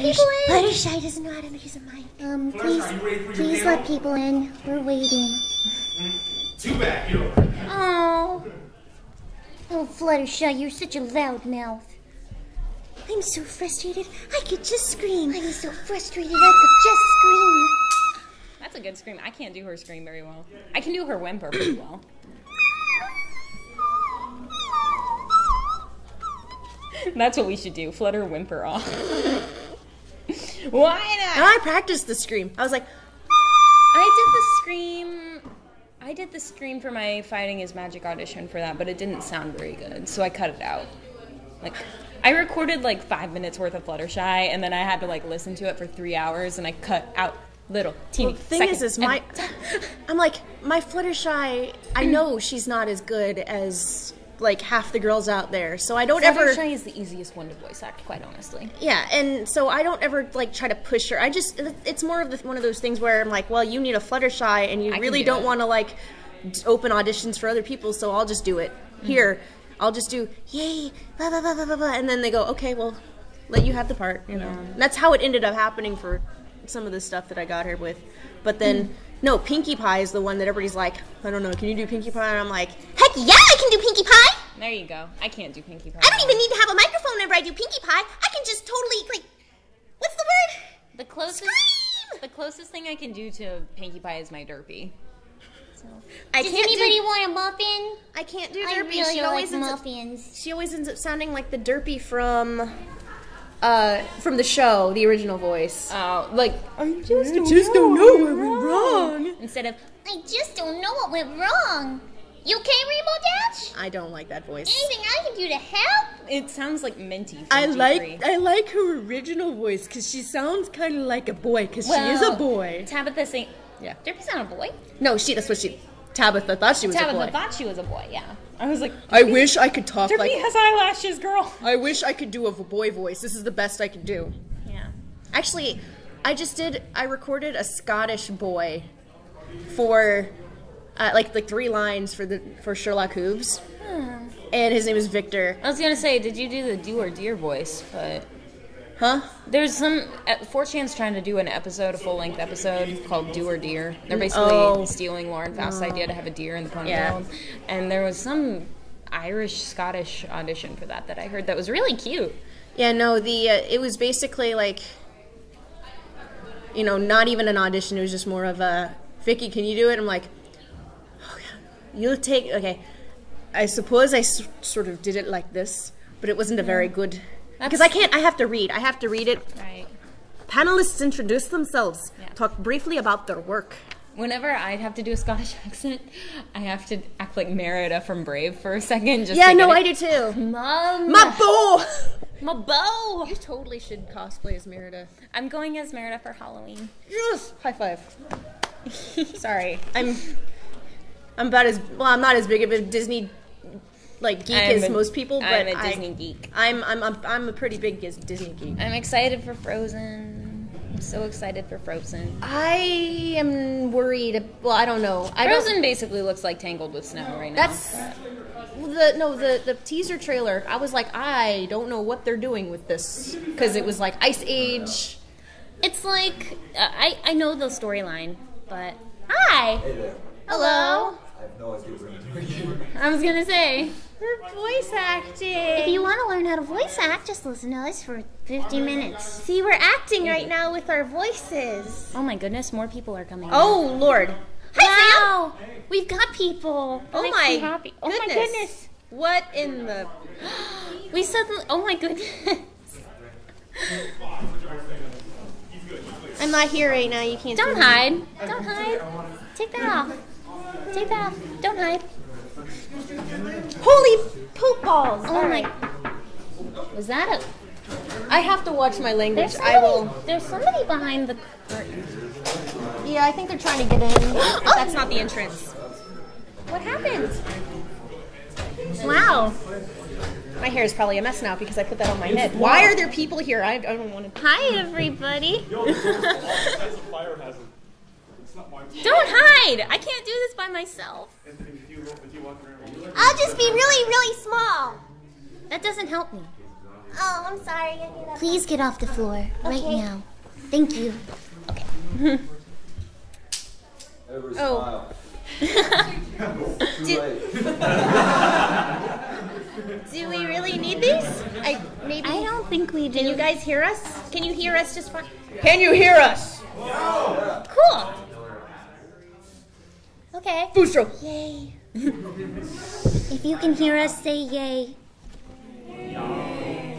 Fluttershy doesn't know how to use a mic. Please let people in. We're waiting. Too bad, you. Oh. Oh, Fluttershy, you're such a loud mouth. I'm so frustrated. I could just scream. I'm so frustrated. I could just scream. That's a good scream. I can't do her scream very well. I can do her whimper pretty well. That's what we should do. Flutter whimper off. Why not? No, I practiced the scream. I was like, I did the scream for my Fighting is Magic audition for that, but it didn't sound very good, so I cut it out. Like, I recorded like 5 minutes worth of Fluttershy, and then I had to like listen to it for 3 hours, and I cut out little teeny. Well, the thing is I'm like, my Fluttershy. I know she's not as good as like half the girls out there, so I don't ever. Fluttershy is the easiest one to voice act, quite honestly. Yeah, and so I don't ever like try to push her. I just, it's more of the, one of those things where I'm like, well, you need a Fluttershy, and you really don't want to like open auditions for other people, so I'll just do it here. I'll just do yay, blah blah blah blah blah, and then they go, okay, well, let you have the part, you know. And that's how it ended up happening for some of the stuff that I got her with, but then. No, Pinkie Pie is the one that everybody's like, I don't know, can you do Pinkie Pie? And I'm like, heck yeah, I can do Pinkie Pie! There you go. I can't do Pinkie Pie. I don't even need to have a microphone whenever I do Pinkie Pie. I can just totally, like, what's the word? The closest, scream! The closest thing I can do to Pinkie Pie is my Derpy. So. Does anybody want a muffin? I can't do Derpy. I really don't like muffins. She always ends up sounding like the Derpy from the show, the original voice. Oh, like, I just don't know what went wrong. Instead of, I just don't know what went wrong. You okay, Rainbow Dash? I don't like that voice. Anything I can do to help? It sounds like Minty from I like her original voice, because she sounds kind of like a boy, because she is a boy. Tabitha Saint. Yeah. Derpy's not a boy. No, that's what she, Tabitha thought she was a boy. Tabitha thought she was a boy, yeah. I was like, I wish I could talk like... Derpy has eyelashes, girl. I wish I could do a boy voice. This is the best I could do. Yeah. Actually, I recorded a Scottish boy for, like 3 lines for Sherlock Hooves. Hmm. And his name is Victor. I was going to say, did you do the Do or Deer voice, but... Huh? There's some... 4chan's trying to do an episode, a full-length episode, called Do or Deer. They're basically stealing Lauren Faust's idea to have a deer in the pony world. And there was some Irish-Scottish audition for that I heard that was really cute. Yeah, no, it was basically like... You know, not even an audition. It was just more of a, Vicky, can you do it? I'm like, oh, God. You'll take... Okay. I suppose I sort of did it like this, but it wasn't a very good... Because I can't, I have to read it. Right. Panelists introduce themselves, talk briefly about their work. Whenever I have to do a Scottish accent, I have to act like Merida from Brave for a second. Just I do too. Mom. My bow! My bow! You totally should cosplay as Merida. I'm going as Merida for Halloween. Yes! High five. Sorry. I'm about as, well, I'm not as big of a Disney like geek as most people, but I'm a Disney geek. I'm a pretty big Disney geek. I'm excited for Frozen. I'm so excited for Frozen. I am worried. Well, I don't know. Frozen basically looks like Tangled with snow right now. That's the teaser trailer. I was like, I don't know what they're doing with this, because it was like Ice Age. It's like I know the storyline, but hi, hey there. Hello. I have no idea what we're doing. I was gonna say. We're voice acting. If you want to learn how to voice act, just listen to us for 50 minutes. See, we're acting right now with our voices. Oh my goodness, more people are coming. Oh Lord! Hi, Sam. Hey. We've got people. Oh my goodness! Oh my goodness! What in the? We suddenly. Oh my goodness! I'm not here right now. You can't. Don't hide. Don't hide. Take that off. Take that off. Don't hide. Holy poop balls! Oh my! Was that a? I have to watch my language. Somebody, I will. There's somebody behind the curtain. Yeah, I think they're trying to get in. Oh! That's not the entrance. What happened? Wow. My hair is probably a mess now because I put that on my head. Why are there people here? I don't want to. Hi, everybody. That's a fire hazard. Don't hide! I can't do this by myself. I'll just be really, really small. That doesn't help me. Oh, I'm sorry. I knew that. Please get off the floor right now. Thank you. Okay. Oh. Do we really need these? I don't think we do. Can you guys hear us? Can you hear us just fine? Can you hear us? No. Cool. Okay. Booster. Yay. If you can hear us, say yay. Yay.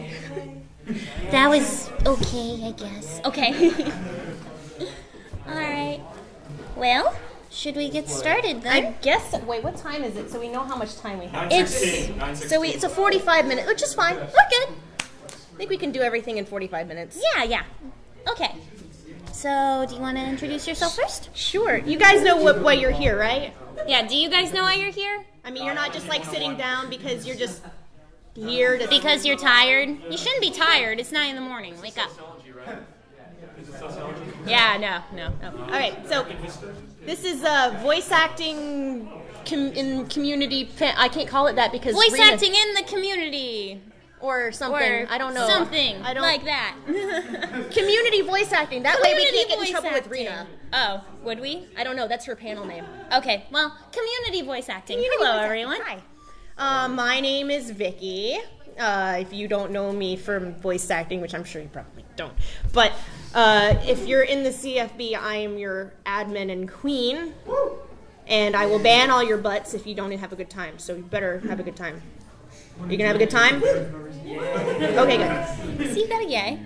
That was okay, I guess. Okay. All right. Well, should we get started then? I guess. Wait, what time is it? So we know how much time we have. 9:16. So it's a 45-minute, which is fine. We're good. I think we can do everything in 45 minutes. Yeah, yeah. Okay. So, do you want to introduce yourself first? Sure. You guys know why you're here, right? Yeah, do you guys know why you're here? I mean, you're not just like sitting down because you're just here to... Because you're tired? You shouldn't be tired. It's 9 in the morning. Wake up. Yeah, no. All right, so this is voice acting in community... I can't call it that because... Voice Rena acting in the community. Or something, or I don't know. Something, I don't, like that. Community voice acting, that community way we can't get in trouble with Rena. Oh, would we? I don't know, that's her panel name. Okay, well, community voice acting. Hello everyone. Hi. My name is Vicky. If you don't know me from voice acting, which I'm sure you probably don't, but if you're in the CFB, I am your admin and queen. Woo! And I will ban all your butts if you don't have a good time, so you better have a good time. You gonna have a good time? Okay, good. So you got a yay.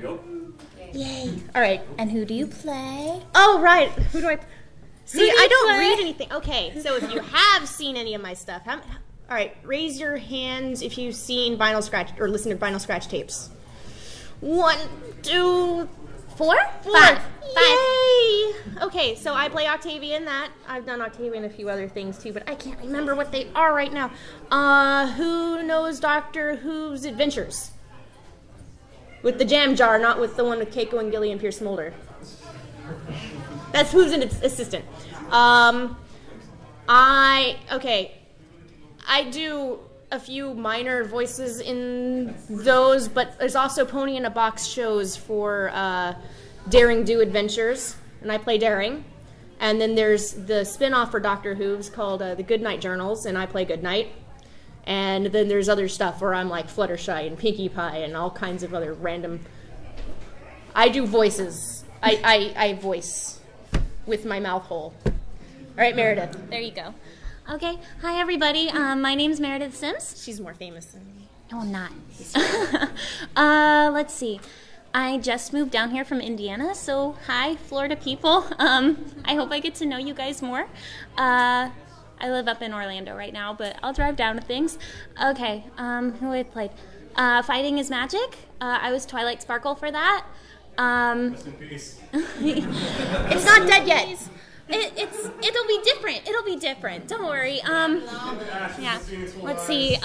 Yay. All right. And who do you play? Oh, right. Who do I play? See, I don't read anything. Okay, so if you have seen any of my stuff, all right, raise your hands if you've seen Vinyl Scratch or listened to Vinyl Scratch tapes. 1, 2, 4, 5. Yay! Okay, so I play Octavia in that. I've done Octavia in a few other things too, but I can't remember what they are right now. Who knows Doctor Who's Adventures? With the jam jar, not with the one with Keiko and Gilly and Pierce Mulder. That's Who's an Assistant. I do a few minor voices in those, but there's also Pony in a Box shows for Daring Do Adventures, and I play Daring. And then there's the spin-off for Doctor Who's called The Goodnight Journals, and I play Goodnight. And then there's other stuff where I'm like Fluttershy and Pinkie Pie and all kinds of other random... I do voices. I voice with my mouth hole. All right, Meredith. There you go. Okay, hi everybody. My name's Meredith Sims. She's more famous than me. No, I'm not. Let's see. I just moved down here from Indiana, so hi, Florida people. I hope I get to know you guys more. I live up in Orlando right now, but I'll drive down to things. Okay, who I played? Fighting is Magic. I was Twilight Sparkle for that. Rest in peace. It's not dead yet. It'll be different. It'll be different. Don't worry. Yeah. Let's see.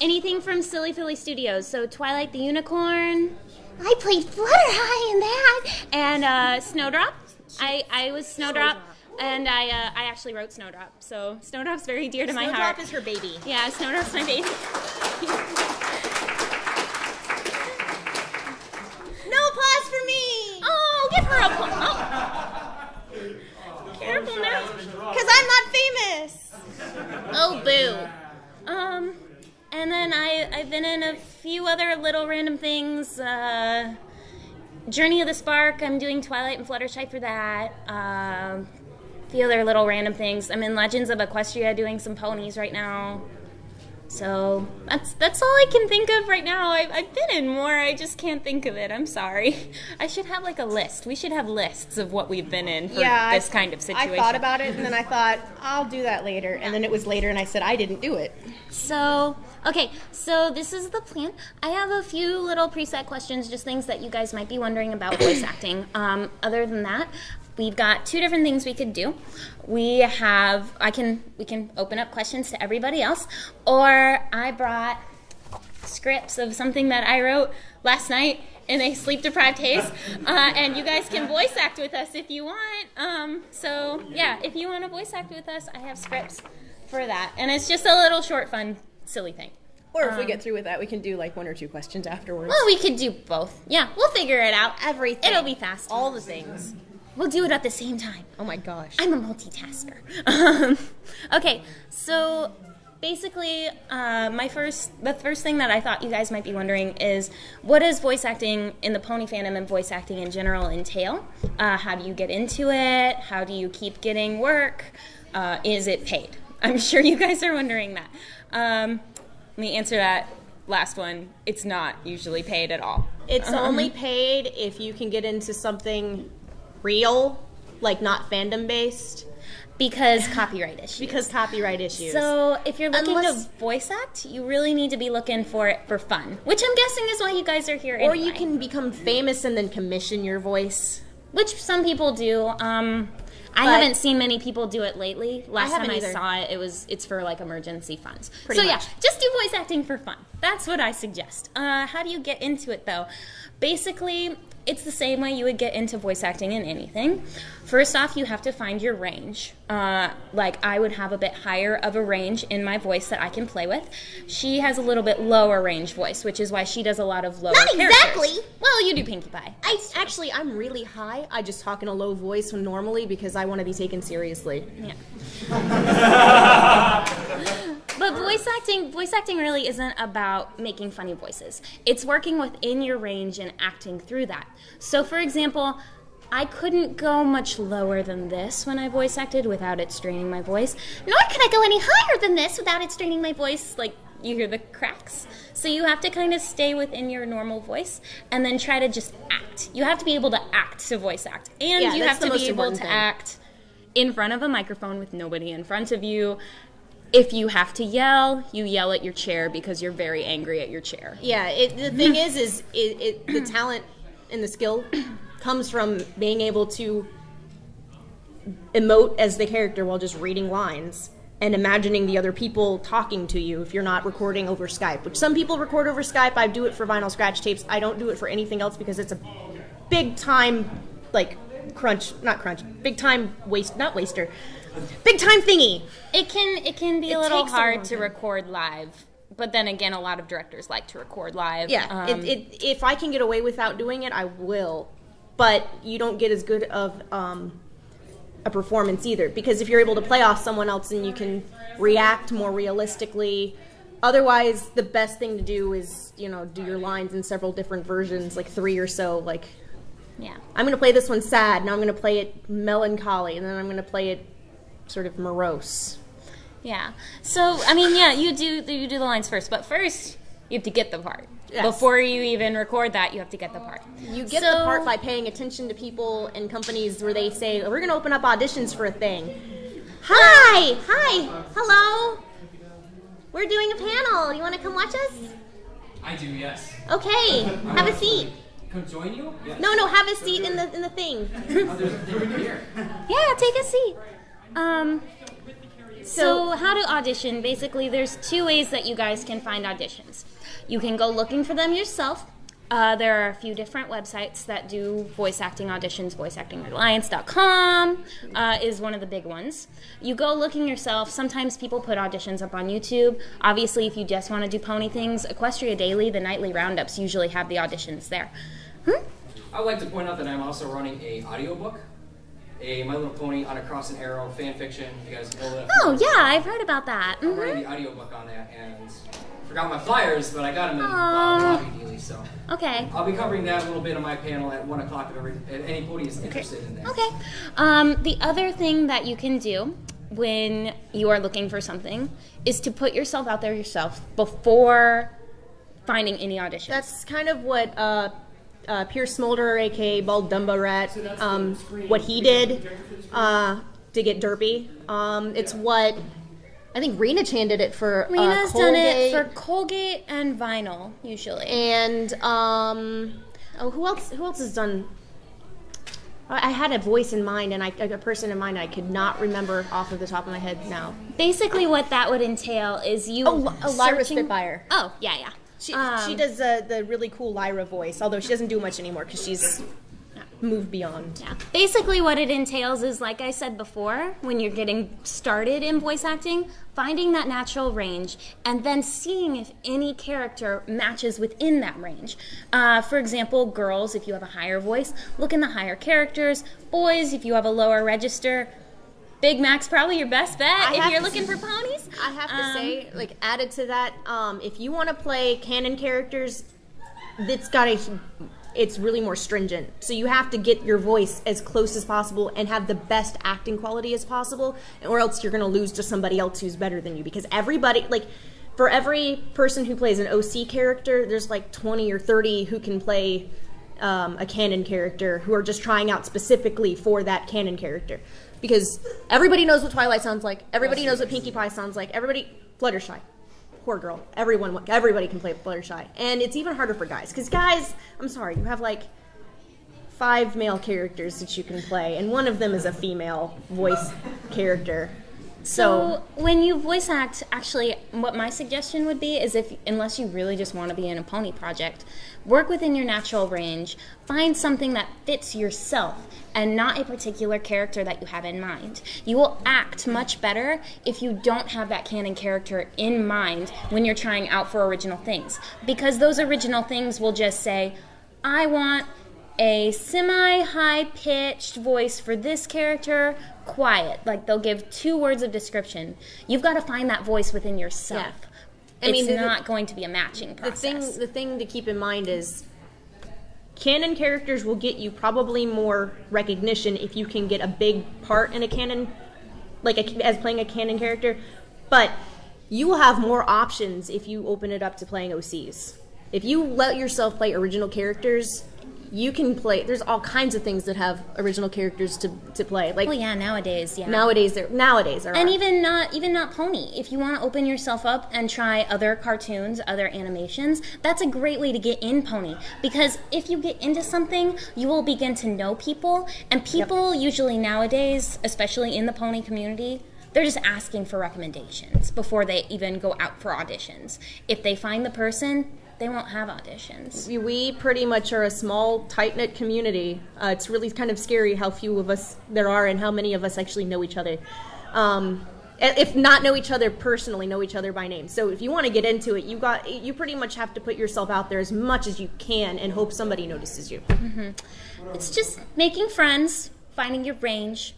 Anything from Silly Filly Studios, so Twilight the Unicorn. I played Flutterhy in that. And Snowdrop. I was Snowdrop, and I actually wrote Snowdrop, so Snowdrop's very dear to my heart. Snowdrop is her baby. Yeah, Snowdrop's my baby. No applause for me! Oh, give her applause. Oh. Careful now, because I'm not famous. Oh, boo. And then I've been in a few other little random things. Journey of the Spark, I'm doing Twilight and Fluttershy for that. A few other little random things. I'm in Legends of Equestria doing some ponies right now. So that's all I can think of right now. I've been in more, I just can't think of it. I'm sorry. I should have like a list. We should have lists of what we've been in for this kind of situation. I thought about it and then I thought, I'll do that later. And then it was later and I said, I didn't do it. So, okay, so this is the plan. I have a few little preset questions, just things that you guys might be wondering about voice acting. Other than that, we've got two different things we could do. We can open up questions to everybody else, or I brought scripts of something that I wrote last night in a sleep-deprived haze, and you guys can voice act with us if you want. So yeah, if you want to voice act with us, I have scripts for that, and it's just a little short, fun, silly thing. Or if we get through with that, we can do like one or two questions afterwards. Well, we could do both. Yeah, we'll figure it out. Everything. It'll be fast. All the things. We'll do it at the same time. Oh my gosh. I'm a multitasker. Okay, so basically, the first thing that I thought you guys might be wondering is, what does voice acting in the pony fandom and voice acting in general entail? How do you get into it? How do you keep getting work? Is it paid? I'm sure you guys are wondering that. Let me answer that last one. It's not usually paid at all. It's only paid if you can get into something real, like not fandom based. Because copyright issues. Because copyright issues. So if you're looking to voice act, you really need to be looking for it for fun, which I'm guessing is why you guys are here. Or anyway, you can become famous and then commission your voice, which some people do. I haven't seen many people do it lately. Last time I saw it, it's for like emergency funds. Pretty much. Yeah, just do voice acting for fun. That's what I suggest. How do you get into it though? Basically, it's the same way you would get into voice acting in anything. First off, you have to find your range. Like I would have a bit higher of a range in my voice that I can play with. She has a little bit lower range voice, which is why she does a lot of lower characters. Not exactly! Well, you do Pinkie Pie. Actually, I'm really high. I just talk in a low voice normally because I want to be taken seriously. Yeah. But voice acting really isn't about making funny voices. It's working within your range and acting through that. So for example, I couldn't go much lower than this when I voice acted without it straining my voice. Nor could I go any higher than this without it straining my voice, like you hear the cracks. So you have to kind of stay within your normal voice and then try to just act. You have to be able to act to voice act. And yeah, you have to be able to act in front of a microphone with nobody in front of you. If you have to yell, you yell at your chair because you're very angry at your chair. Yeah, the thing is the talent and the skill comes from being able to emote as the character while just reading lines and imagining the other people talking to you if you're not recording over Skype, which some people record over Skype. I do it for Vinyl Scratch tapes. I don't do it for anything else because it's a big time, like, big time thingy. It can be a little hard to record live, but then again, a lot of directors like to record live. Yeah, if I can get away without doing it, I will. But you don't get as good of a performance either, because if you're able to play off someone else and you can react more realistically. Otherwise, the best thing to do is, you know, do your lines in several different versions, like 3 or so, like. Yeah. I'm going to play this one sad, now I'm going to play it melancholy, and then I'm going to play it sort of morose. Yeah. So, I mean, yeah, you do the lines first, but first you have to get the part. Yes. Before you even record that, you have to get the part. You get the part by paying attention to people and companies where they say, we're going to open up auditions for a thing. Hi! Hi! Hello! We're doing a panel. You want to come watch us? I do, yes. Okay. Have a seat. Can I join you? Yes. No, have a seat in the thing. Yeah, take a seat. So how to audition? Basically, there's 2 ways that you guys can find auditions. You can go looking for them yourself. There are a few different websites that do voice acting auditions. VoiceActingAlliance.com is one of the big ones. You go looking yourself. Sometimes people put auditions up on YouTube. Obviously, if you just want to do pony things, Equestria Daily, the nightly roundups, usually have the auditions there. I'd like to point out that I'm also running an audiobook, a My Little Pony on a Cross and Arrow fan fiction. If you guys know that. Oh, yeah, I've heard about that. I'm running the audiobook on that, and forgot my flyers, but I got them in lobby daily, so. Okay. I'll be covering that a little bit on my panel at 1 o'clock if any pony is interested in that. Okay. The other thing that you can do when you are looking for something is to put yourself out there yourself before finding any auditions. That's kind of what Pierce Smolder, a.k.a. Bald Dumbo Rat, what he did to get Derpy. It's what... I think Rena-chan did it for Rena's Colgate. Rena's done it for Colgate and Vinyl, usually. And, who else has done... I had a voice in mind, and a person in mind I could not remember off of the top of my head now. Basically what that would entail is you... Oh, Lyra Spitfire. Oh, yeah, yeah. She does the really cool Lyra voice, although she doesn't do much anymore because she's... move beyond. Yeah. Basically what it entails is, like I said before, when you're getting started in voice acting, finding that natural range and then seeing if any character matches within that range. For example, girls, if you have a higher voice, look in the higher characters. Boys, if you have a lower register, Big Mac's probably your best bet if you're looking for ponies. I have to say, like, added to that, if you want to play canon characters, it's really more stringent. So you have to get your voice as close as possible and have the best acting quality as possible, or else you're going to lose to somebody else who's better than you. Because everybody, like, for every person who plays an OC character, there's like 20 or 30 who can play a canon character, who are just trying out specifically for that canon character. Because everybody knows what Twilight sounds like. Everybody knows what Pinkie Pie sounds like. Everybody, Fluttershy. Poor girl. Everybody can play Fluttershy. And it's even harder for guys. Because guys, I'm sorry, you have like 5 male characters that you can play. And one of them is a female voice character. So when you voice act, actually, what my suggestion would be is unless you really just want to be in a pony project, work within your natural range, find something that fits yourself and not a particular character that you have in mind. You will act much better if you don't have that canon character in mind when you're trying out for original things, because those original things will just say, I want a semi-high-pitched voice for this character, quiet. Like, they'll give 2 words of description. You've got to find that voice within yourself. Yeah. I mean, it's not going to be a matching process. The thing to keep in mind is canon characters will get you probably more recognition if you can get a big part in a canon, as playing a canon character, but you will have more options if you open it up to playing OCs. If you let yourself play original characters, you can play, there's all kinds of things that have original characters to play. Like, well, yeah, nowadays, yeah. Nowadays there are. And even not pony. If you want to open yourself up and try other cartoons, other animations, that's a great way to get in pony. Because if you get into something, you will begin to know people. And people usually nowadays, especially in the pony community, they're just asking for recommendations before they even go out for auditions. If they find the person, they won't have auditions. We pretty much are a small, tight-knit community. It's really kind of scary how few of us there are and how many of us actually know each other. If not know each other personally, know each other by name. So if you want to get into it, you pretty much have to put yourself out there as much as you can and hope somebody notices you. Mm-hmm. It's just making friends, finding your range.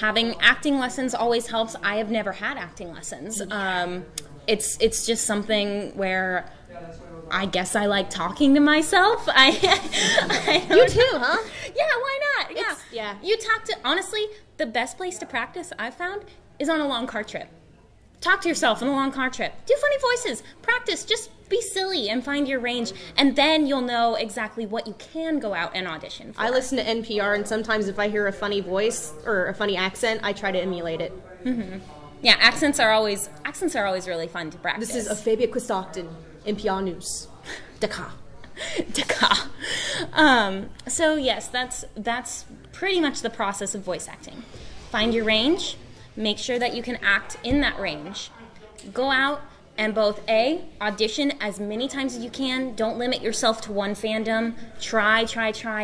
Having acting lessons always helps. I have never had acting lessons. It's just something where I guess I like talking to myself. You too, huh? Yeah, why not? Yeah. You talk to, honestly, the best place to practice I've found is on a long car trip. Talk to yourself on a long car trip. Do funny voices. Practice. Just be silly and find your range, and then you'll know exactly what you can go out and audition for. I listen to NPR, and sometimes if I hear a funny voice or a funny accent, I try to emulate it. Mm-hmm. Yeah, accents are always really fun to practice. This is Octavia Quistocton. NPR News. Dakar. So yes, that's pretty much the process of voice acting. Find your range, make sure that you can act in that range. Go out and both A, audition as many times as you can. Don't limit yourself to one fandom. Try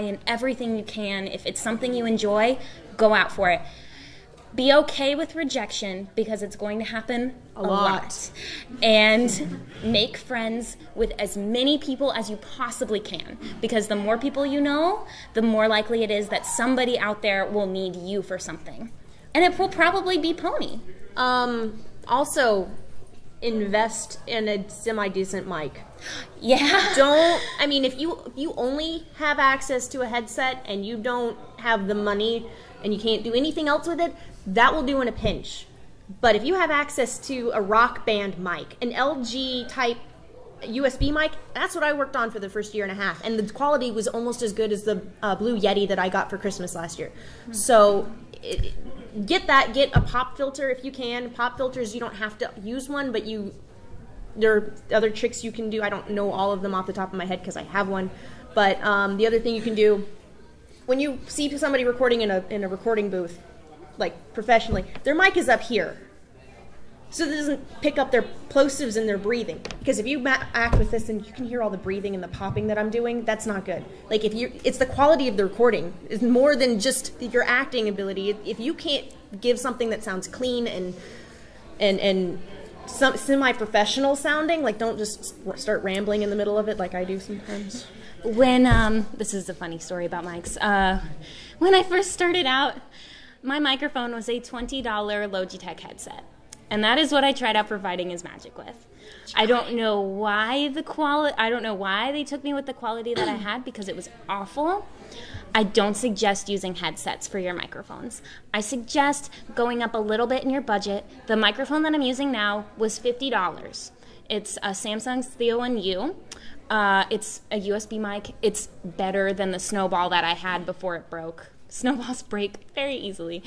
and everything you can. If it's something you enjoy, go out for it. Be okay with rejection, because it's going to happen a lot. And make friends with as many people as you possibly can, because the more people you know, the more likely it is that somebody out there will need you for something. And it will probably be pony. Also, invest in a semi-decent mic. Yeah. If you only have access to a headset and you don't have the money and you can't do anything else with it, that will do in a pinch. But if you have access to a Rock Band mic, an LG type USB mic, that's what I worked on for the first year and a half. And the quality was almost as good as the Blue Yeti that I got for Christmas last year. Mm-hmm. So get a pop filter if you can. Pop filters, you don't have to use one, but there are other tricks you can do. I don't know all of them off the top of my head because I have one. But the other thing you can do, when you see somebody recording in a recording booth, like professionally, their mic is up here. so that it doesn't pick up their plosives and their breathing. Because if you act with this and you can hear all the breathing and the popping that I'm doing, that's not good. Like if you, it's the quality of the recording. It's more than just your acting ability. If you can't give something that sounds clean and some semi-professional sounding, like don't just start rambling in the middle of it like I do sometimes. When, this is a funny story about mics. When I first started out, my microphone was a $20 Logitech headset. And that is what I tried out for Fighting is Magic with. I don't know why the quality, I don't know why they took me with the quality that I had, because it was awful. I don't suggest using headsets for your microphones. I suggest going up a little bit in your budget. The microphone that I'm using now was $50. It's a Samsung's Theo and U. It's a USB mic. It's better than the Snowball that I had before it broke. Snowballs break very easily.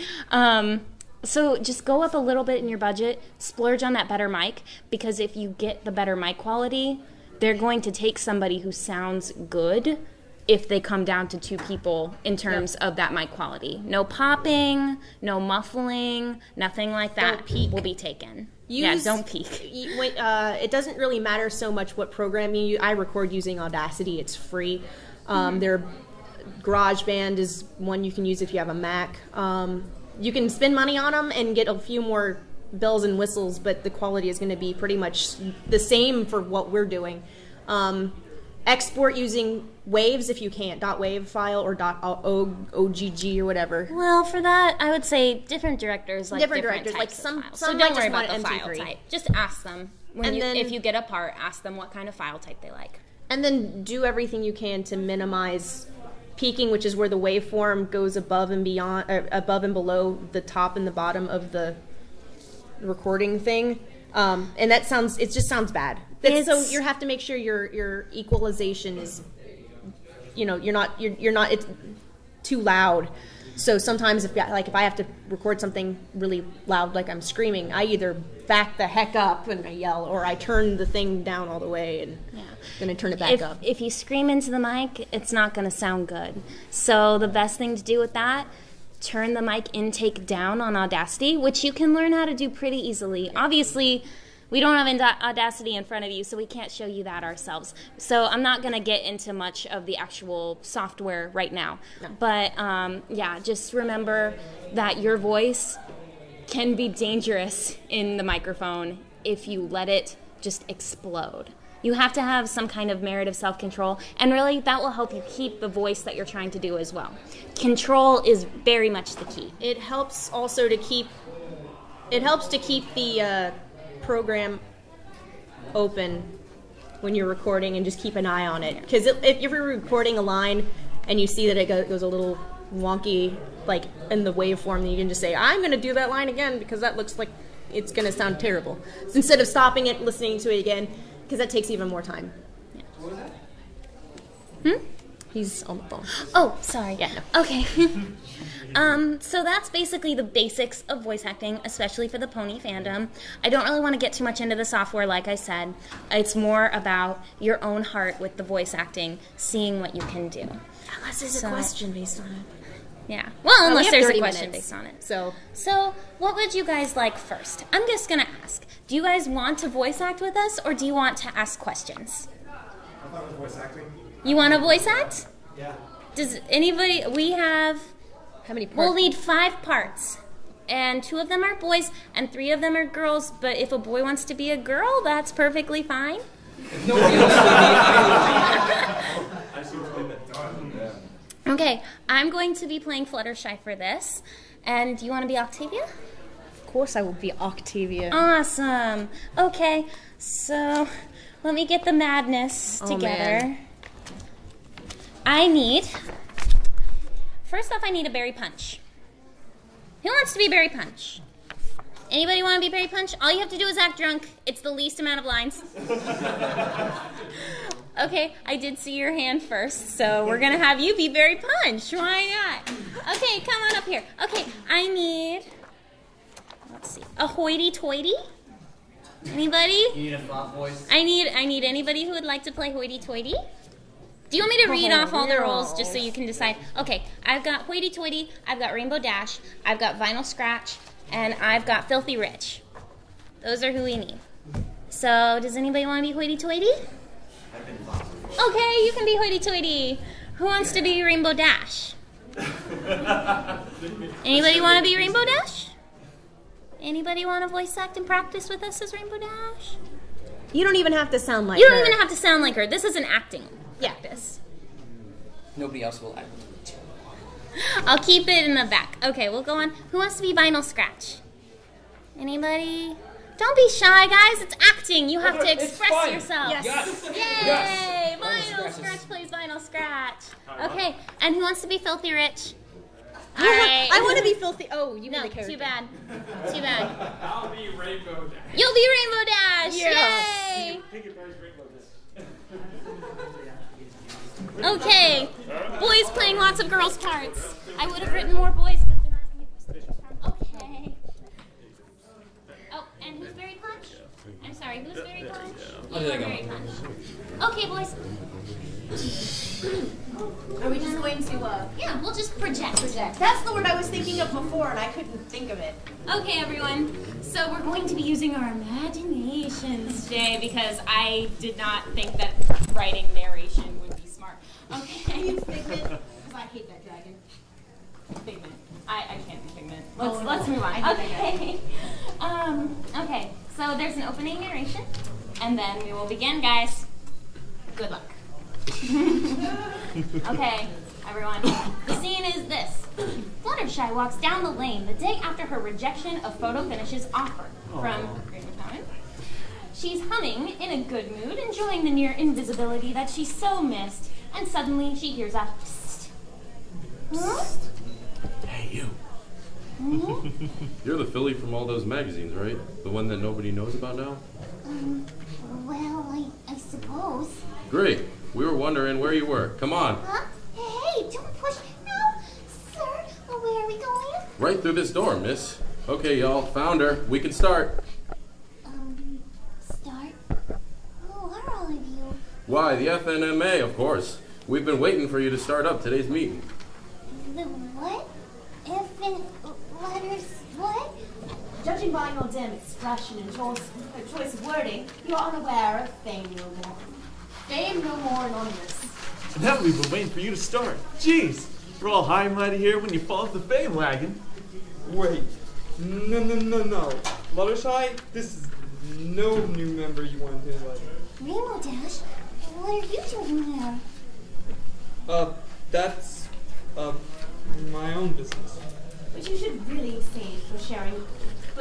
So just go up a little bit in your budget, splurge on that better mic, because if you get the better mic quality, they're going to take somebody who sounds good if they come down to two people in terms of that mic quality. No popping, no muffling, nothing like that. Don't peak. Will be taken. Use, yeah, don't peak. It doesn't really matter so much what program you use. I record using Audacity. It's free. Their GarageBand is one you can use if you have a Mac. You can spend money on them and get a few more bells and whistles, but the quality is going to be pretty much the same for what we're doing. Export using waves if you can't, .wave file or .ogg or whatever. Well, for that, I would say different directors like different types like some so don't worry about the MP3. File type. Just ask them when and you, then, if you get a part, ask them what kind of file type they like. And then do everything you can to minimize peaking, which is where the waveform goes above and beyond, above and below the top and the bottom of the recording thing, and that sounds—it just sounds bad. So you have to make sure your equalization is, you know, you're not it's too loud. So sometimes if I have to record something really loud, like I'm screaming, I either back the heck up and I yell, or I turn the thing down all the way and then I turn it back up. If you scream into the mic, it's not going to sound good. So the best thing to do with that, turn the mic intake down on Audacity, which you can learn how to do pretty easily. Obviously, we don't have Audacity in front of you, so we can't show you that ourselves. So I'm not going to get into much of the actual software right now. No. But, yeah, just remember that your voice can be dangerous in the microphone if you let it just explode. You have to have some kind of merit of self-control, and really that will help you keep the voice that you're trying to do as well. Control is very much the key. It helps also to keep, the... program open when you're recording, and just keep an eye on it, because if you're recording a line and you see that it goes a little wonky, like in the waveform, then you can just say, I'm going to do that line again because that looks like it's going to sound terrible, so instead of stopping it, listening to it again, because that takes even more time. He's on the phone. Oh, sorry. Yeah. No. Okay. So that's basically the basics of voice acting, especially for the pony fandom. I don't really want to get too much into the software, like I said. It's more about your own heart with the voice acting, seeing what you can do. Unless there's a question based on it. Yeah. Well, unless there's a question based on it. So what would you guys like first? I'm just going to ask. Do you guys want to voice act with us, or do you want to ask questions? I thought it was voice acting. You want to voice act? Yeah. Does anybody, we have, how many parts? We'll need 5 parts. And 2 of them are boys and 3 of them are girls, but if a boy wants to be a girl, that's perfectly fine. Okay, I'm going to be playing Fluttershy for this. And do you want to be Octavia? Of course I will be Octavia. Awesome. Okay, so let me get the madness together. Man. I need, first off, I need a Berry Punch. Who wants to be Berry Punch? Anybody want to be Berry Punch? All you have to do is act drunk. It's the least amount of lines. Okay, I did see your hand first, so we're going to have you be Berry Punch. Why not? Okay, come on up here. Okay, I need, let's see, a Hoity Toity. Anybody? You need a flat voice. I need anybody who would like to play Hoity Toity. Do you want me to read off all the roles just so you can decide? Okay, I've got Hoity Toity, I've got Rainbow Dash, I've got Vinyl Scratch, and I've got Filthy Rich. Those are who we need. So, does anybody want to be hoity-toity? Okay, you can be hoity-toity. Who wants to be Rainbow Dash? Anybody want to be Rainbow Dash? Anybody want to voice act and practice with us as Rainbow Dash? You don't even have to sound like her. You don't even have to sound like her. This is an acting practice. Nobody else will act. I'll keep it in the back. Okay, we'll go on. Who wants to be Vinyl Scratch? Anybody? Don't be shy, guys. It's acting. You have to express yourself. Yes. Yes. Yay! Yes. Vinyl Scratch plays Vinyl Scratch. Okay, and who wants to be Filthy Rich? All right. I want to be Filthy. Oh, you mean the character. Too bad. Too bad. I'll be Rainbow Dash. You'll be Rainbow Dash. Yeah. Yay! Pinkie Pie's Rainbow Dash. Okay. Boys playing lots of girls' parts. I would have written more boys, but they're not going to be. Okay. And who's Berry Punch? I'm sorry, who's Berry Punch? Yeah. You are Berry Punch. Okay, boys. Are we just going to, yeah, we'll just project. That's the word I was thinking of before, and I couldn't think of it. Okay, everyone. So we're going to be using our imaginations today, because I did not think that writing narration would be smart. Okay. Can you think it? Because I hate that dragon. Figment. I can't do Figment. Let's move on. Okay. Okay. So there's an opening narration, and then we will begin, guys. Good luck. Okay, everyone. The scene is this. Fluttershy walks down the lane the day after her rejection of Photo Finish's offer from Green Mountain. She's humming in a good mood, enjoying the near invisibility that she so missed, and suddenly she hears a psst. Huh? Hey, you. You're the filly from all those magazines, right? The one that nobody knows about now? Well, I suppose. Great. We were wondering where you were. Come on. Hey, don't push. No, sir. Where are we going? Right through this door, miss. Okay, y'all. Found her. We can start. Start? Who are all of you? Why, the FNMA, of course. We've been waiting for you to start up today's meeting. The what? FN letters what? Judging by your dim expression and choice of wording, you are unaware of fame no more. Fame no more anonymous. And now we've been waiting for you to start. Jeez, we're all high and mighty here when you fall off the fame wagon. Wait, no. Fluttershy, this is no new member you want to invite. Rainbow Dash, what are you doing here? That's, my own business. But you should really save for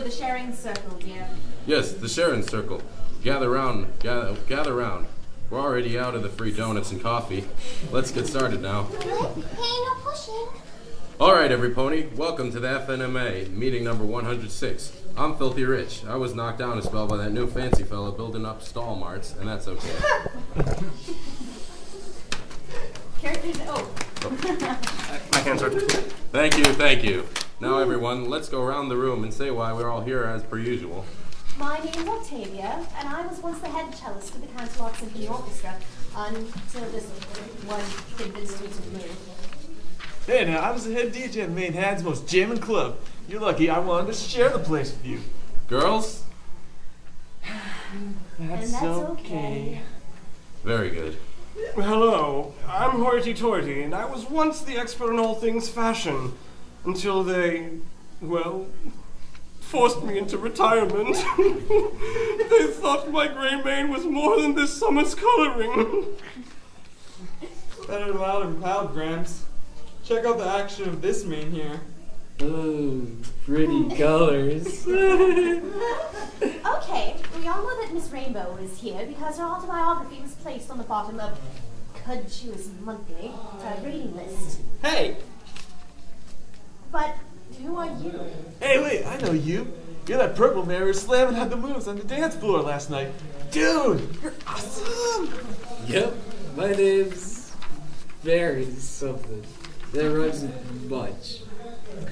the sharing circle, dear. Yes, the sharing circle. Gather round, gather round. We're already out of the free donuts and coffee. Let's get started now. What? Hey, no pushing. All right, every pony. Welcome to the FNMA meeting number 106. I'm Filthy Rich. I was knocked down a spell by that new fancy fella building up stall marts, and that's okay. Characters. My hands are... Thank you. Now, everyone, let's go around the room and say why we're all here as per usual. My name is Octavia, and I was once the head cellist for the Council Arts Symphony Orchestra until this one convinced me to move. Hey, now, I was the head DJ at Manhattan's most jamming club. You're lucky I wanted to share the place with you. Girls? That's okay. Very good. Hello, I'm Hoity Toity, and I was once the expert in all things fashion, until they, well, forced me into retirement. They thought my grey mane was more than this summer's colouring. Better loud, Gramps. Check out the action of this mane here. Oh, pretty colors. Okay, we all know that Miss Rainbow is here because her autobiography was placed on the bottom of Cudgee's monthly reading list. Hey! But who are you? Hey, wait, I know you. You're that purple mare who slamming had the moves on the dance floor last night. Dude, you're awesome! Yep, my name's Berry something. That rhymes with much.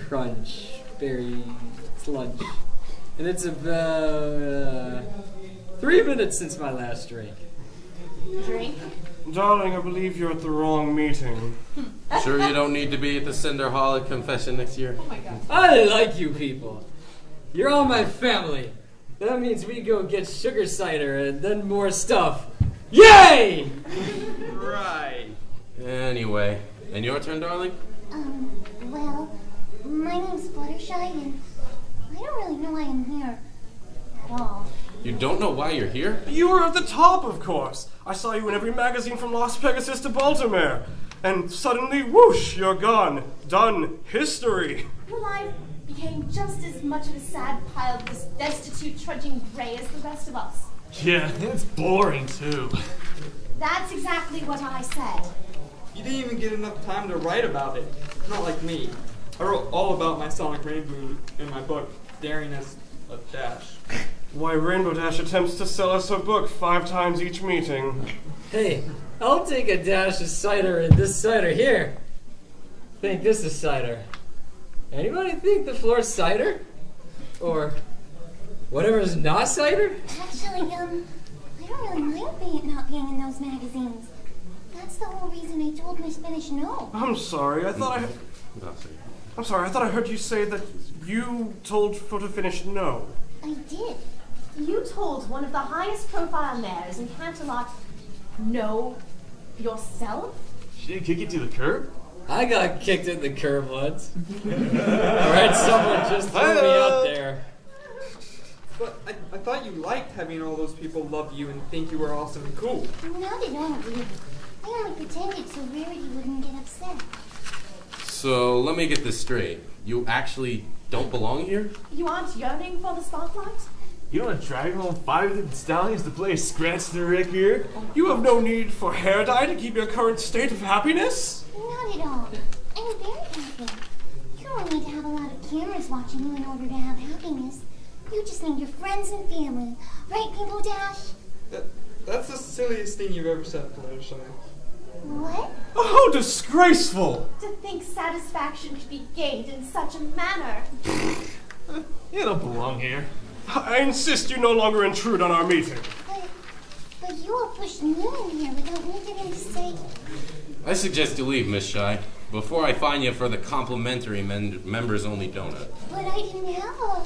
Crunch, berry, sludge. And it's about 3 minutes since my last drink. Drink? Darling, I believe you're at the wrong meeting. Sure you don't need to be at the Cinder Hall at Confession next year? Oh my God. I like you people. You're all my family. That means we go get sugar cider and then more stuff. Yay! Right. Anyway, and your turn, darling? Well, my name's Fluttershy, and I don't really know why I'm here at all. You don't know why you're here? You were at the top, of course. I saw you in every magazine from Las Vegas to Baltimore. And suddenly, whoosh, you're gone. Done. History. Well, I became just as much of a sad pile of this destitute, trudging gray as the rest of us. Yeah, it's boring, too. That's exactly what I said. You didn't even get enough time to write about it. Not like me. I wrote all about my sonic rainbow in my book, Daringness of Dash. Why Rainbow Dash attempts to sell us a book 5 times each meeting. Hey, I'll take a dash of cider and this cider here. Think this is cider. Anybody think the floor's cider? Or whatever is not cider? Actually, I don't really mind not being in those magazines. That's the whole reason I told my Spanish no. I'm sorry, I thought I heard you say that you told Photofinish no. I did. You told one of the highest profile mares in Canterlot no yourself? She didn't kick you to the curb? I got kicked in the curb once. Alright, someone just threw me out there. But I thought you liked having all those people love you and think you were awesome and cool. No, they don't really. I only pretended so Rarity wouldn't get upset. So, let me get this straight. You actually don't belong here? You aren't yearning for the spotlight? You don't want to drag home 5 stallions to play a scratch the record here? You have no need for hair dye to keep your current state of happiness? Not at all. I'm very happy. You don't need to have a lot of cameras watching you in order to have happiness. You just need your friends and family. Right, Rainbow Dash? That's the silliest thing you've ever said, Fluttershy. What? Oh, how disgraceful! To think satisfaction could be gained in such a manner. You don't belong here. I insist you no longer intrude on our meeting. But you all pushed me in here without me giving a say. I suggest you leave, Miss Shy, before I fine you for the complimentary members-only donut. But I didn't have a...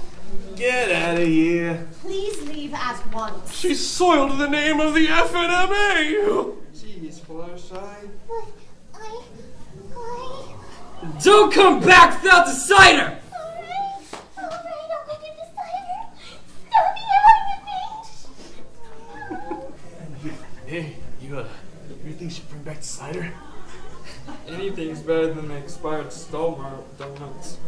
Get out of here. Please leave at once. She soiled the name of the FNMA! Jeez, Fluttershy. But I... Don't come back without the cider! Alright, I'll get the cider. Don't be out of here. Hey, you think she bring back the cider? Anything's better than the expired Stalmar donuts.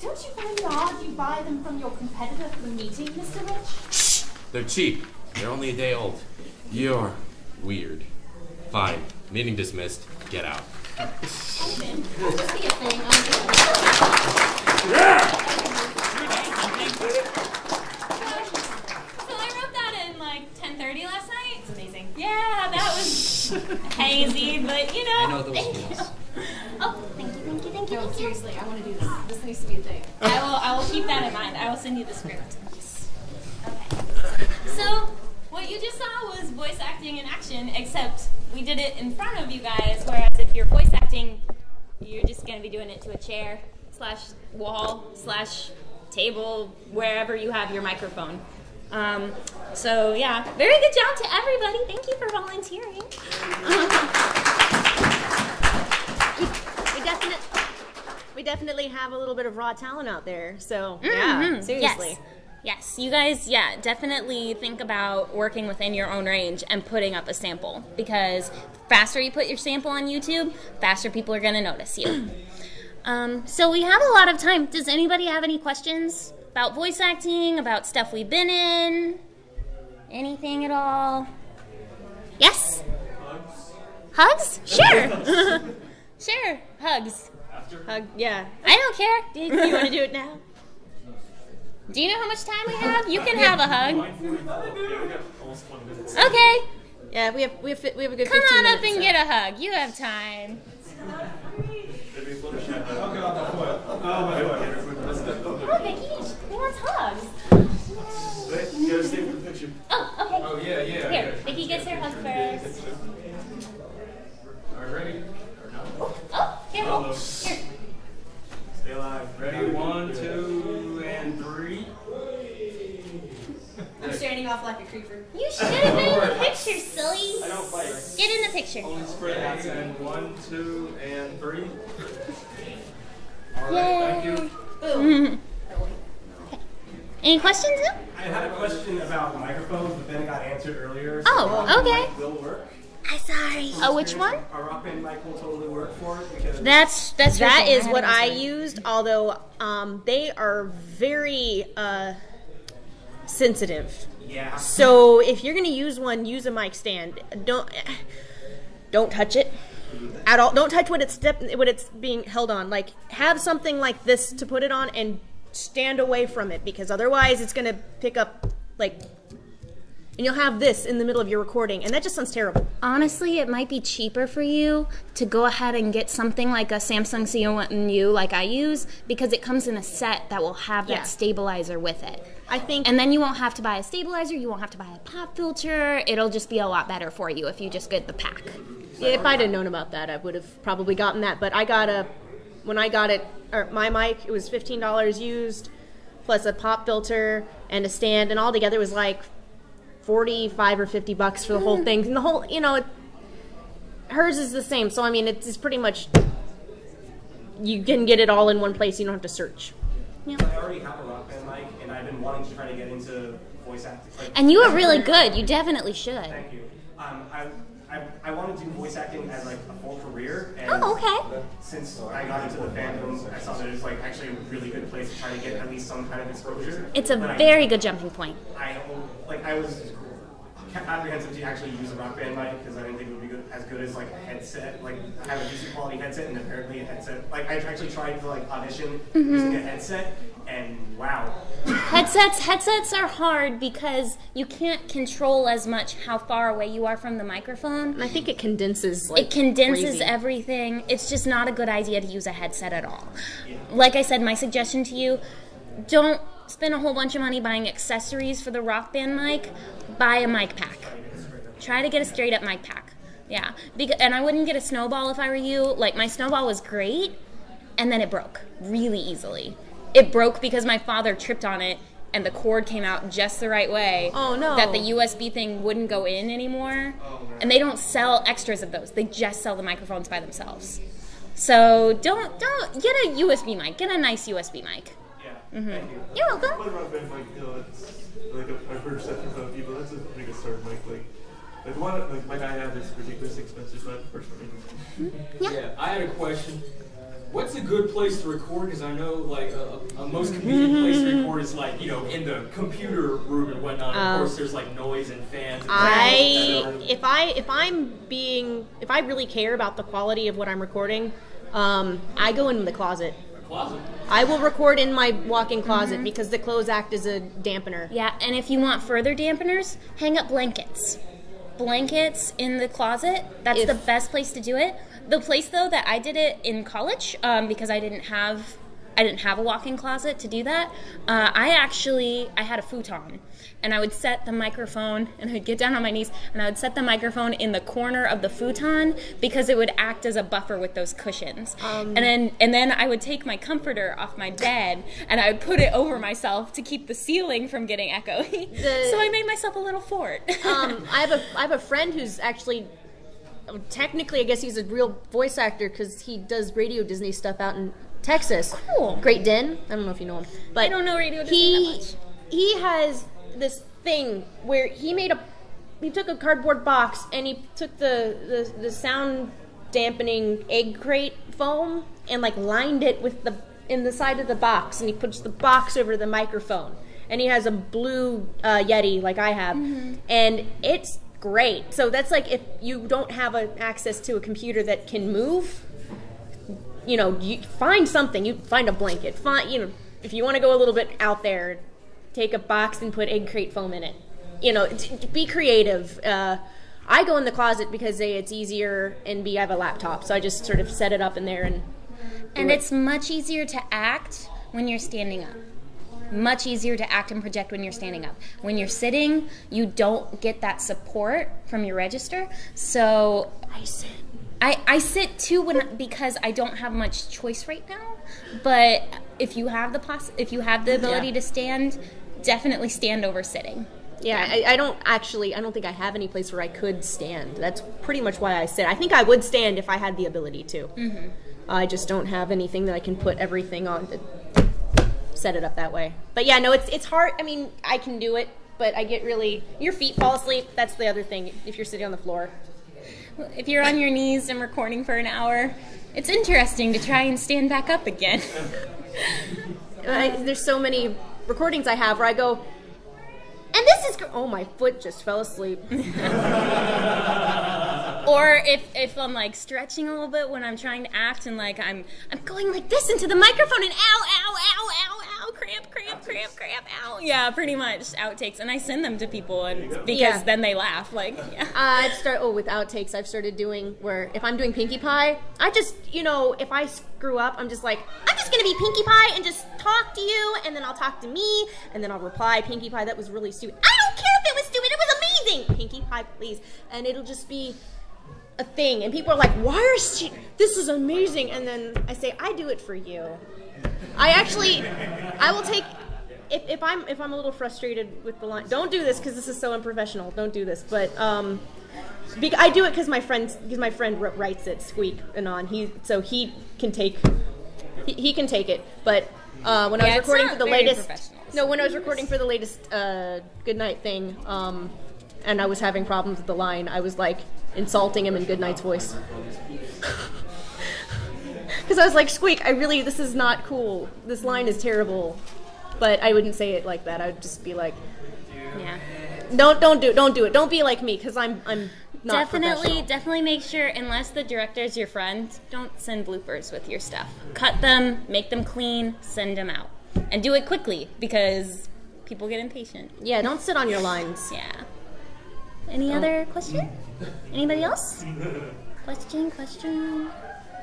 Don't you find it odd you buy them from your competitor for the meeting, Mr. Rich? Shh! They're cheap. They're only a day old. You're weird. Fine. Meeting dismissed. Get out. So I wrote that in like 10:30 last night. It's amazing. Yeah, that was hazy, but you know. I know those things. No, seriously, I want to do this. This needs to be a thing. I will keep that in mind. I will send you the script. Yes. Okay. So, what you just saw was voice acting in action, except we did it in front of you guys, whereas if you're voice acting, you're just going to be doing it to a chair, /wall/table, wherever you have your microphone. So, yeah. Very good job to everybody. Thank you for volunteering. We definitely have a little bit of raw talent out there, so yeah, seriously. Yes, you guys, yeah, definitely think about working within your own range and putting up a sample, because the faster you put your sample on YouTube, the faster people are going to notice you. So we have a lot of time. Does anybody have any questions about voice acting, about stuff we've been in, anything at all? Yes? Hugs? Sure. Sure, hugs. Hug, yeah. I don't care. Do you want to do it now? Do you know how much time we have? You can have a hug. Okay. Yeah, we have a good 15 minutes. Come on up and get a hug. You have time. Oh, Vicky, who wants hugs? Oh, okay. Oh, yeah, yeah. Here, Vicky gets her hug first. Are you ready? Oh, careful. Here. Stay alive. Ready? 1, 2, and 3. section. Only spread out in 1, 2, and 3. All right, thank you. Mm-hmm. Okay. Any questions? No? I had a question about microphones, but then it got answered earlier. So okay. Will work. I'm sorry. Oh, which one? Our Rock Band mic will totally work for it because that is what I used. Although they are very sensitive. Yeah. So if you're gonna use one, use a mic stand. Don't touch it at all. Don't touch what it's being held on. Like have something like this to put it on and stand away from it because otherwise it's gonna pick up like. And you'll have this in the middle of your recording, and that just sounds terrible. Honestly, it might be cheaper for you to go ahead and get something like a Samsung C1U like I use, because it comes in a set that will have that stabilizer with it. I think, and then you won't have to buy a stabilizer, you won't have to buy a pop filter, it'll just be a lot better for you if you just get the pack. If I'd have known about that, I would have probably gotten that, but I got a, when I got it, or my mic, it was $15 used, plus a pop filter and a stand, and all together was like, 45 or 50 bucks for the whole thing. And the whole, you know, hers is the same. So, I mean, it's pretty much, you can get it all in one place. You don't have to search. Yeah. I already have a Rock Band mic, and I've been wanting to try to get into voice acting. Like, and you are really good. You definitely should. Thank you. I want to do voice acting as, like, a full career. And since I got into the fandom, I saw that it's, like, actually a really good place to try to get at least some kind of exposure. It's a very good jumping point. I was apprehensive to actually use a Rock Band mic because I didn't think it would be as good as, like, a headset. Like, I have a decent quality headset and apparently a headset. Like, I actually tried to, like, audition using a headset, and wow. Headsets are hard because you can't control as much how far away you are from the microphone. And I think it condenses. Like, it condenses everything. It's just not a good idea to use a headset at all. Yeah. Like I said, my suggestion to you, don't spend a whole bunch of money buying accessories for the Rock Band mic. Buy a mic pack. Try to get a straight up mic pack. Yeah. And I wouldn't get a Snowball if I were you. Like, my Snowball was great, and then it broke really easily. It broke because my father tripped on it, and the cord came out just the right way. Oh, no. That the USB thing wouldn't go in anymore. Oh, and they don't sell extras of those. They just sell the microphones by themselves. So don't get a USB mic. Get a nice USB mic. Yeah, thank you. You're welcome. What about that mic? You know, it's, like, I've heard stuff from people. That's a pretty good start mic. Like, one, like, my guy had this ridiculous expensive mic for some reason. Yeah, I had a question. What's a good place to record? Because I know, like, a most convenient place to record is, like, you know, in the computer room and whatnot. Of course, there's, like, noise and fans. And if I really care about the quality of what I'm recording, I go in the closet. I will record in my walk-in closet because the clothes act as a dampener. Yeah, and if you want further dampeners, hang up blankets. Blankets in the closet. That's the best place to do it. The place though that I did it in college, because I didn't have a walk-in closet to do that. I had a futon, and I would set the microphone, and I'd get down on my knees, and I would set the microphone in the corner of the futon because it would act as a buffer with those cushions. And then I would take my comforter off my bed, and I would put it over myself to keep the ceiling from getting echoey. So I made myself a little fort. I have a friend who's actually. Technically, I guess he's a real voice actor because he does Radio Disney stuff out in Texas. Cool. Great Den. I don't know if you know him. But I don't know Radio Disney that much. He has this thing where he took a cardboard box and he took the sound dampening egg crate foam and like lined it with in the side of the box, and he puts the box over the microphone, and he has a blue Yeti like I have, and it's. Great. So that's like if you don't have access to a computer that can move, you know, you find something. You find a blanket. You know, if you want to go a little bit out there, take a box and put egg crate foam in it. You know, be creative. I go in the closet because it's easier, and I have a laptop, so I just sort of set it up in there and it's much easier to act when you're standing up. Much easier to act and project when you're standing up. When you're sitting, you don't get that support from your register. So I sit too because I don't have much choice right now. But if you have the ability to stand, definitely stand over sitting. Yeah, I don't actually, I don't think I have any place where I could stand. That's pretty much why I sit. I think I would stand if I had the ability to. Mm-hmm. I just don't have anything that I can put everything on to set it up that way. But yeah, no, it's hard. I mean, I can do it, but I get really, your feet fall asleep. That's the other thing, if you're sitting on the floor. If you're on your knees and recording for an hour, it's interesting to try and stand back up again. There's so many recordings I have where I go, and this is, oh, my foot just fell asleep. Or if I'm like stretching a little bit when I'm trying to act and like I'm going like this into the microphone and ow, ow, ow, ow, ow, cramp, ow. Yeah, pretty much outtakes. And I send them to people and because then they laugh. Like, yeah. I've started, with outtakes, I've started doing where if I'm doing Pinkie Pie, I just, you know, if I screw up, I'm just like, I'm just going to be Pinkie Pie and just talk to you and then I'll talk to me and then I'll reply, Pinkie Pie, that was really stupid. I don't care if it was stupid, it was amazing. Pinkie Pie, please. And it'll just be a thing, and people are like, why is she, this is amazing, and then I say, I do it for you. I actually, I will take, if I'm a little frustrated with the line, don't do this because this is so unprofessional, don't do this, but I do it because my friend writes it, Squeak Anon, so he can take it, but when I was recording for the latest, when I was recording for the latest Goodnight thing, and I was having problems with the line, I was like, insulting him in Goodnight's voice. Because I was like, Squeak, this is not cool. This line is terrible. But I wouldn't say it like that. I would just be like, yeah. Don't do it. Don't be like me, because I'm not professional. Definitely make sure, unless the director's your friend, don't send bloopers with your stuff. Cut them, make them clean, send them out. And do it quickly, because people get impatient. Yeah, don't sit on your lines. Yeah. Any other question? Anybody else? Question.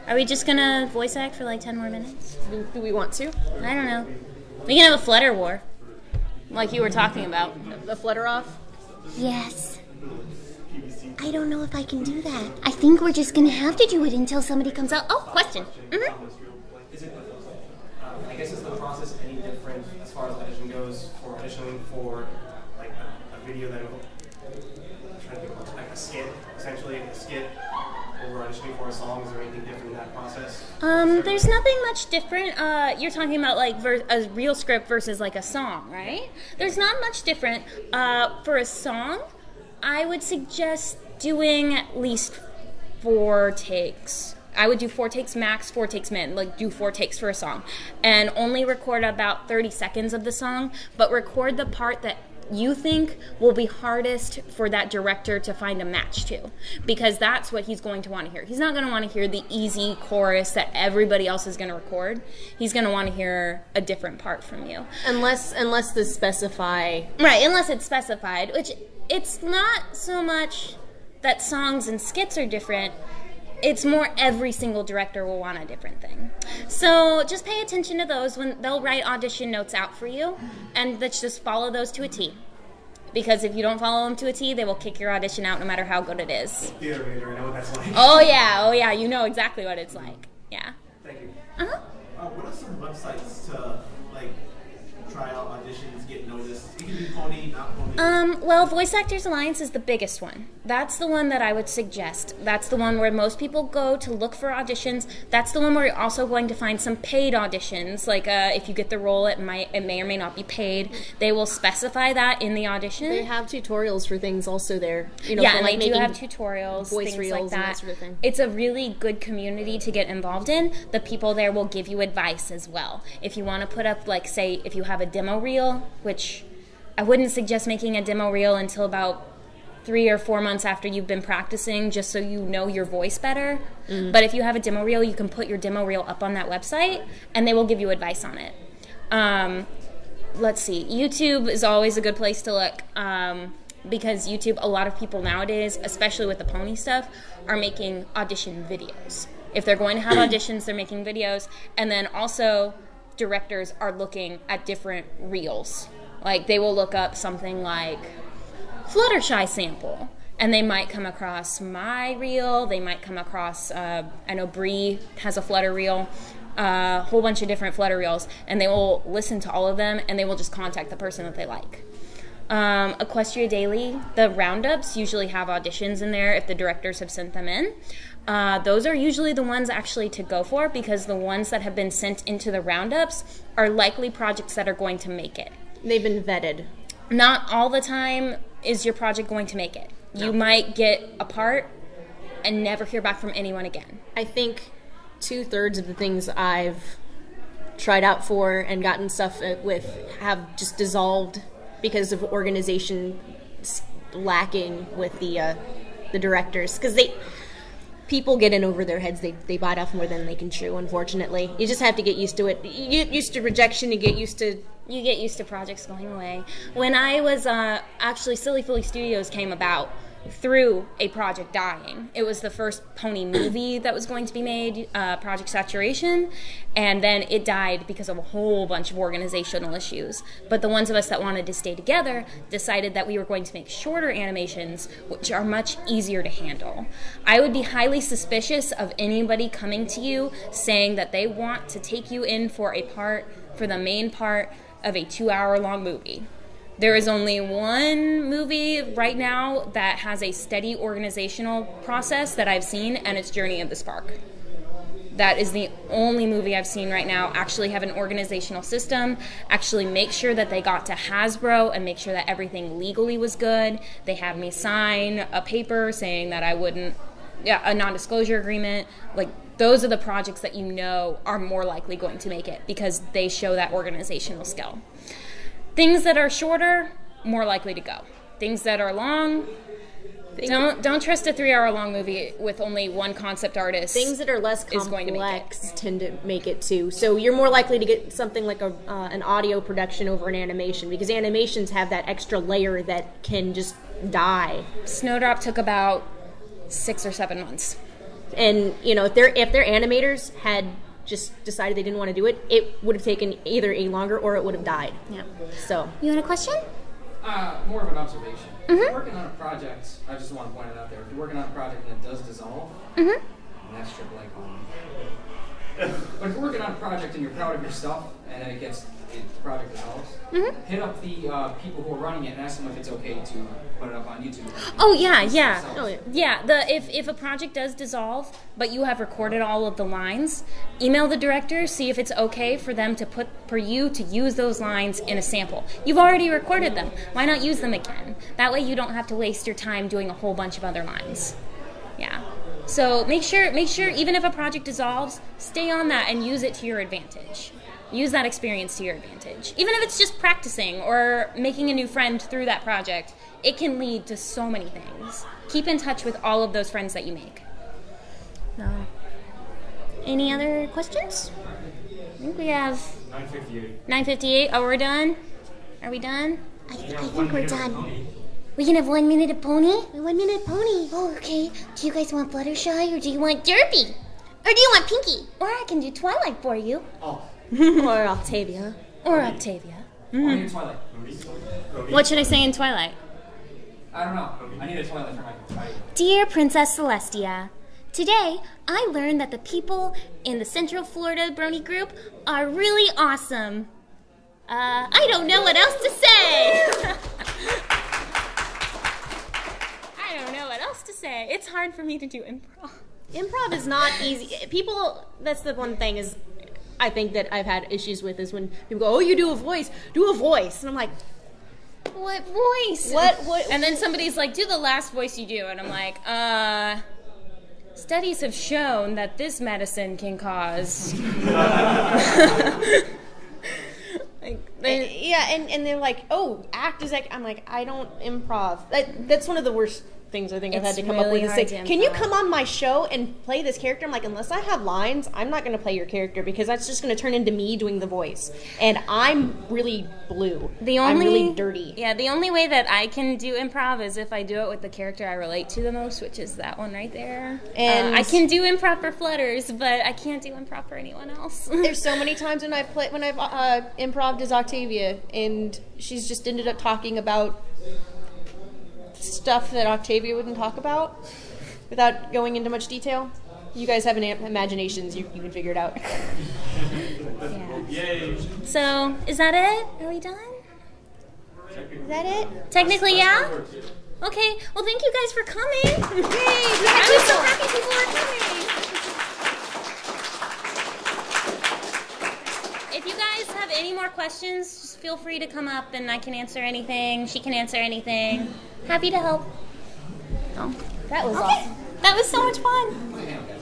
Are we just gonna voice act for like 10 more minutes? Do we want to? I don't know. We can have a flutter war, like you were talking about. A flutter off? Yes. I don't know if I can do that. I think we're just gonna have to do it until somebody comes out. Oh, question. Mm-hmm. I guess is the process any different as far as audition goes for auditioning for like a video that essentially a skit over auditioning for a song? Is there anything different in that process? There's nothing much different. You're talking about like a real script versus like a song, right? There's not much different. For a song, I would suggest doing at least 4 takes. I would do 4 takes max, 4 takes min, like do 4 takes for a song. And only record about 30 seconds of the song, but record the part that you think will be hardest for that director to find a match to, because that's what he's going to want to hear. He's not going to want to hear the easy chorus that everybody else is going to record. He's going to want to hear a different part from you. Unless the specify. Right, unless it's specified, which it's not so much that songs and skits are different. It's more every single director will want a different thing. So just pay attention to those when they'll write audition notes out for you, and let's just follow those to a T. Because if you don't follow them to a T, they will kick your audition out no matter how good it is. Theater major, I know what that's like. Oh yeah, you know exactly what it's like. Yeah. Thank you. Uh-huh. What are some websites to, like, try out auditions, get noticed? It can be pony, not pony. Well, Voice Actors Alliance is the biggest one. That's the one that I would suggest. That's the one where most people go to look for auditions. That's the one where you're also going to find some paid auditions. Like if you get the role, it may or may not be paid. They will specify that in the audition. They have tutorials for things also there. You know, yeah, and like they do have tutorials, voice reels, like that. And that sort of thing. It's a really good community to get involved in. The people there will give you advice as well. If you want to put up, like, say, if you have a demo reel, which I wouldn't suggest making a demo reel until about 3 or 4 months after you've been practicing, just so you know your voice better. Mm-hmm. But if you have a demo reel, you can put your demo reel up on that website and they will give you advice on it. Let's see, YouTube is always a good place to look, because YouTube, a lot of people nowadays, especially with the pony stuff, are making audition videos. If they're going to have auditions, they're making videos. And then also directors are looking at different reels. Like they will look up something like Fluttershy sample, and they might come across my reel, they might come across, I know Bree has a flutter reel, a whole bunch of different flutter reels, and they will listen to all of them and they will just contact the person that they like. Equestria Daily, the roundups usually have auditions in there if the directors have sent them in. Those are usually the ones actually to go for, because the ones that have been sent into the roundups are likely projects that are going to make it. They've been vetted. Not all the time is your project going to make it. No. You might get a part and never hear back from anyone again. I think 2/3 of the things I've tried out for and gotten stuff with have just dissolved because of organization lacking with the directors, because people get in over their heads. They bite off more than they can chew, unfortunately. You just have to get used to it. You get used to rejection. You get used to projects going away. When I was actually, Silly Filly Studios came about through a project dying. It was the first pony movie that was going to be made, Project Saturation, and then it died because of a whole bunch of organizational issues. But the ones of us that wanted to stay together decided that we were going to make shorter animations, which are much easier to handle. I would be highly suspicious of anybody coming to you saying that they want to take you in for a part, for the main part of a 2-hour-long movie. There is only one movie right now that has a steady organizational process that I've seen, and it's Journey of the Spark. That is the only movie I've seen right now actually have an organizational system, actually make sure that they got to Hasbro and make sure that everything legally was good. They had me sign a paper saying that I wouldn't, a non-disclosure agreement. Like, those are the projects that you know are more likely going to make it because they show that organizational skill. Things that are shorter, more likely to go. Things that are long, don't trust a 3-hour-long movie with only one concept artist. Things that are less complex tend to make it too. So you're more likely to get something like an audio production over an animation, because animations have that extra layer that can just die. Snowdrop took about 6 or 7 months, and you know, if their animators had just decided they didn't want to do it, it would have taken either a longer or it would have died. Yeah. So. You had a question? More of an observation. Mm-hmm. If you're working on a project, I just want to point it out there, if you're working on a project and it does dissolve, mm-hmm. That's triple A column. But if you're working on a project and you're proud of your stuff and then the project dissolves, mm-hmm. Hit up the people who are running it and ask them if it's okay to put it up on YouTube. Oh yeah, yeah. If a project does dissolve but you have recorded all of the lines, email the director, see if it's okay for them to use those lines in a sample. You've already recorded them. Why not use them again? That way you don't have to waste your time doing a whole bunch of other lines. Yeah. So make sure even if a project dissolves, stay on that and use it to your advantage. Use that experience to your advantage. Even if it's just practicing or making a new friend through that project, it can lead to so many things. Keep in touch with all of those friends that you make. No. Any other questions? I think we have 9:58. 9:58. Oh, we're done? Are we done? I think we're done. We can have 1 minute of pony? 1 minute pony. Oh, okay. Do you guys want Fluttershy or do you want Derpy? Or do you want Pinkie? Or I can do Twilight for you. Oh. Or Octavia. Or Octavia. Mm. Twilight. What should I say in Twilight? I don't know. I need a Twilight for my... Dear Princess Celestia, today I learned that the people in the Central Florida Brony group are really awesome. I don't know what else to say. I don't know what else to say. It's hard for me to do improv. Improv is not easy. People, that's the one thing is... I think that I've had issues with is when people go, oh, you do a voice. And I'm like, what voice? What? And then somebody's like, do the last voice you do. And I'm like, studies have shown that this medicine can cause. and they're like, oh, act is like, I'm like, I don't improv. That's one of the worst things I think I've had to come up with. Is like, can you come on my show and play this character? I'm like, unless I have lines, I'm not going to play your character because that's just going to turn into me doing the voice. And I'm really blue. I'm really dirty. Yeah, the only way that I can do improv is if I do it with the character I relate to the most, which is that one right there. And I can do improv for Flutters, but I can't do improv for anyone else. There's so many times when I've improv'd as Octavia, and she's just ended up talking about stuff that Octavia wouldn't talk about without going into much detail. You guys have imaginations, you can figure it out. Yeah. So, is that it? Are we done? Is that it? Technically, yeah? Okay, well, thank you guys for coming. Yay, I was so happy people were coming. If you guys have any more questions, just feel free to come up and I can answer anything. She can answer anything. Happy to help. Oh, that was awesome. That was so much fun.